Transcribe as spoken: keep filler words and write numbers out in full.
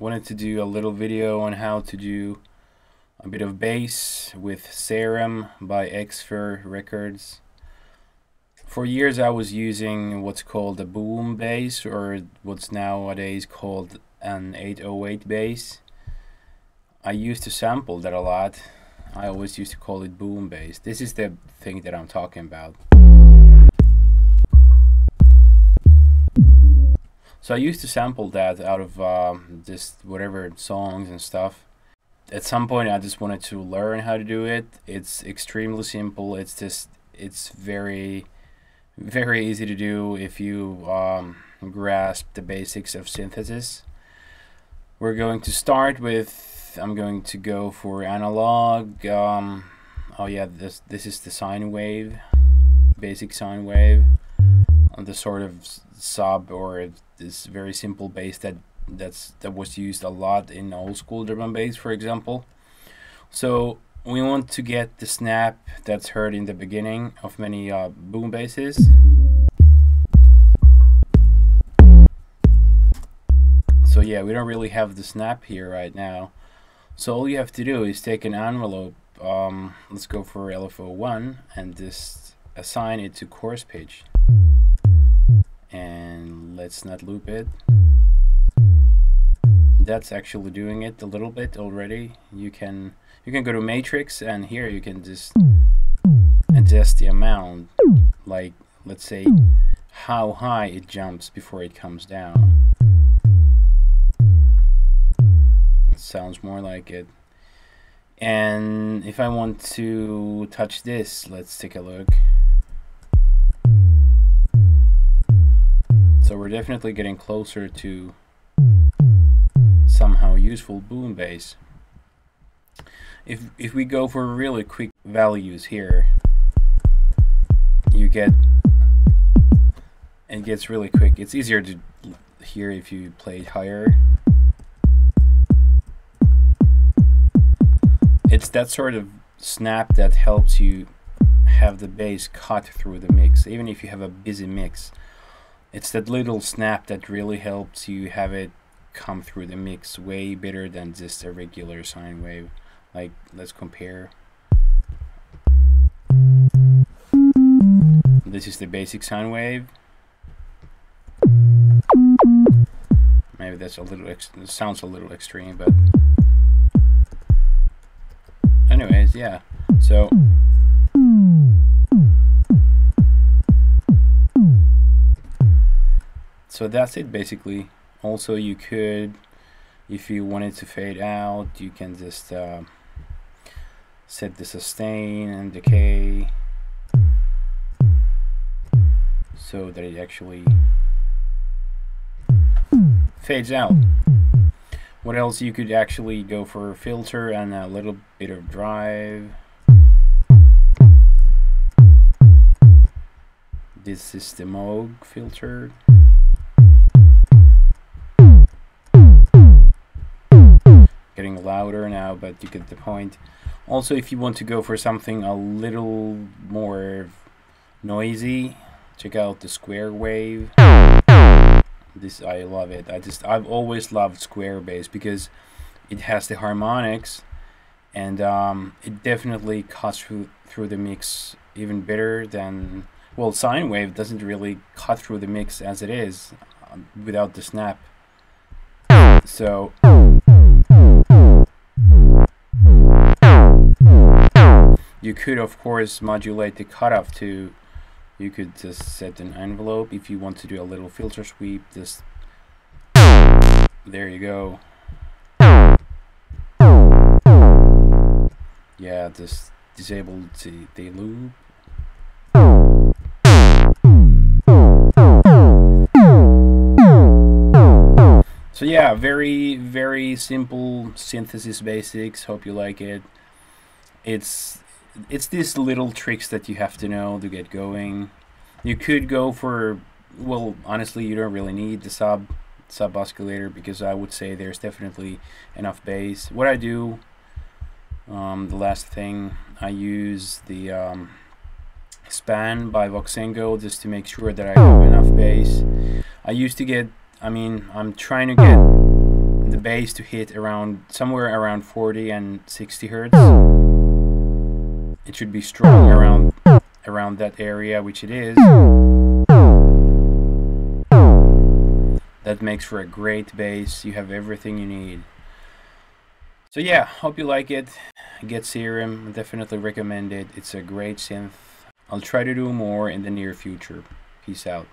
wanted to do a little video on how to do a bit of bass with Serum by X F R Records. For years I was using what's called a boom bass, or what's nowadays called an eight oh eight bass. I used to sample that a lot. I always used to call it boom bass. This is the thing that I'm talking about. So I used to sample that out of uh, just whatever songs and stuff. At some point I just wanted to learn how to do it. It's extremely simple. It's just, it's very, very easy to do if you um, grasp the basics of synthesis. We're going to start with, I'm going to go for analog. Um, oh yeah, this, this is the sine wave, basic sine wave. The sort of sub or this very simple bass that that's that was used a lot in old school drum and bass, for example. So we want to get the snap that's heard in the beginning of many uh, boom basses. So yeah, we don't really have the snap here right now. So all you have to do is take an envelope. Um, let's go for L F O one and just assign it to chorus pitch. And let's not loop it. That's actually doing it a little bit already. You can you can go to matrix, and here you can just adjust the amount, like let's say how high it jumps before it comes down. It sounds more like it. And if I want to touch this, let's take a look. So we're definitely getting closer to somehow useful boom bass. If, if we go for really quick values here, you get, it gets really quick. It's easier to hear if you play it higher. It's that sort of snap that helps you have the bass cut through the mix, even if you have a busy mix. It's that little snap that really helps you have it come through the mix way better than just a regular sine wave. Like, let's compare. This is the basic sine wave. Maybe that's a little, ex it sounds a little extreme, but anyways, yeah. So So that's it basically. Also, you could, if you wanted to fade out, you can just uh, set the sustain and decay so that it actually fades out. What else? You could actually go for a filter and a little bit of drive. This is the Moog filter. Getting louder now, but you get the point. Also, if you want to go for something a little more noisy, check out the square wave. This, I love it. I just, I've always loved square bass because it has the harmonics, and um, it definitely cuts through, through the mix even better than, well, sine wave doesn't really cut through the mix as it is uh, without the snap. So you could, of course, modulate the cutoff to, you could just set an envelope. If you want to do a little filter sweep, just, there you go. Yeah, just disable the, the loop. So yeah, very, very simple synthesis basics. Hope you like it. It's... It's these little tricks that you have to know to get going. You could go for, well, honestly, you don't really need the sub sub oscillator, because I would say there's definitely enough bass. What I do, um, the last thing, I use the um, Span by Voxengo just to make sure that I have enough bass. I used to get, I mean, I'm trying to get the bass to hit around somewhere around forty and sixty hertz. It should be strong around around that area, which it is. That makes for a great bass. You have everything you need. So yeah, hope you like it. Get Serum, definitely recommend it. It's a great synth. I'll try to do more in the near future. Peace out.